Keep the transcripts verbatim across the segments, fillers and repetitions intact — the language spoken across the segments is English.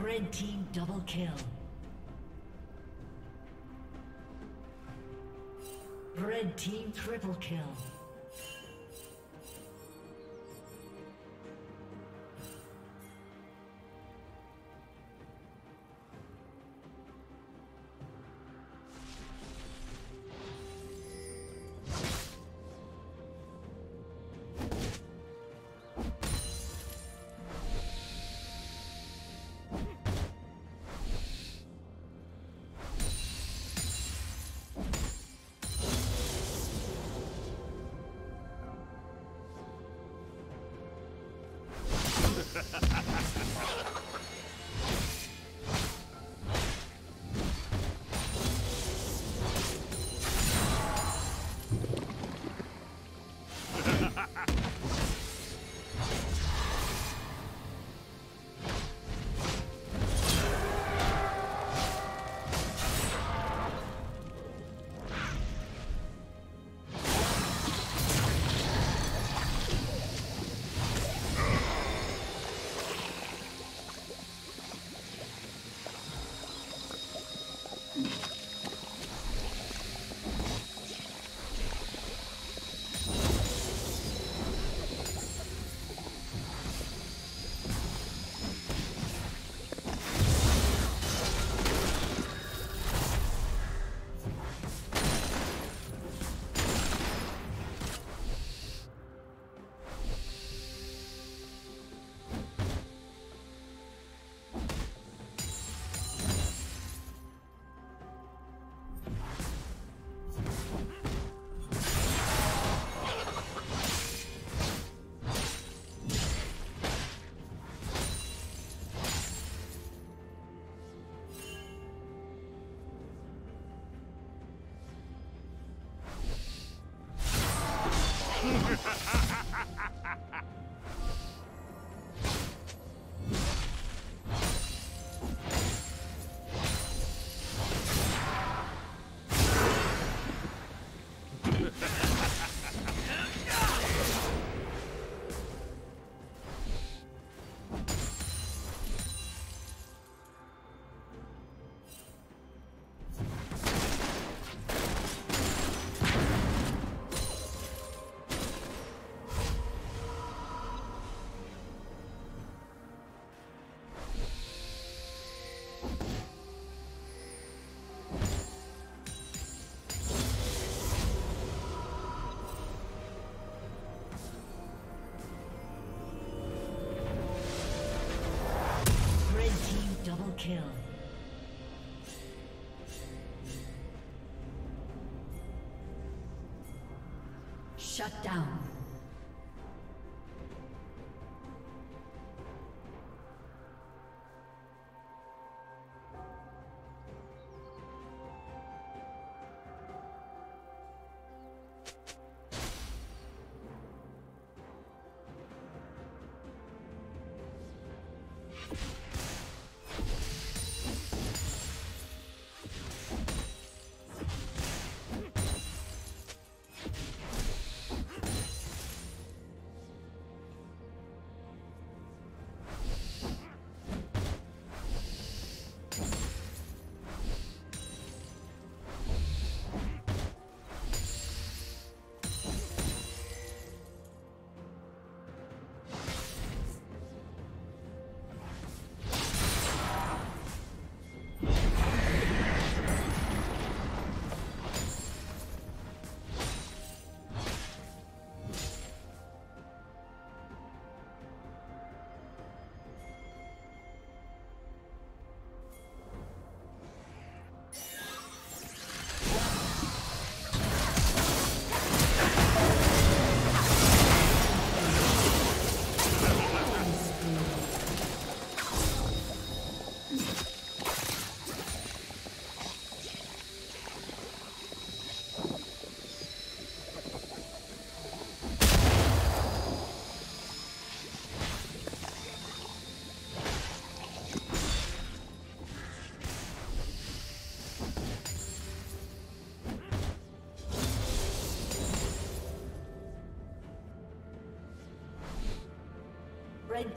Red team double kill. Red team triple kill. Shut down. The red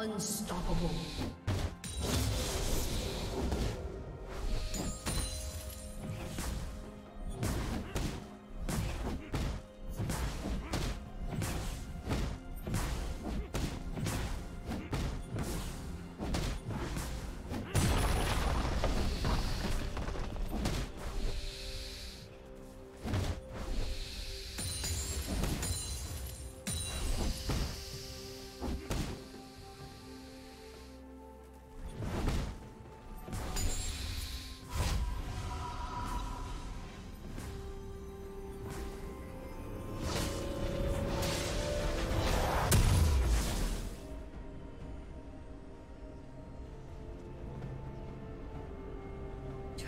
Unstoppable.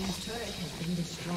His turret has been destroyed.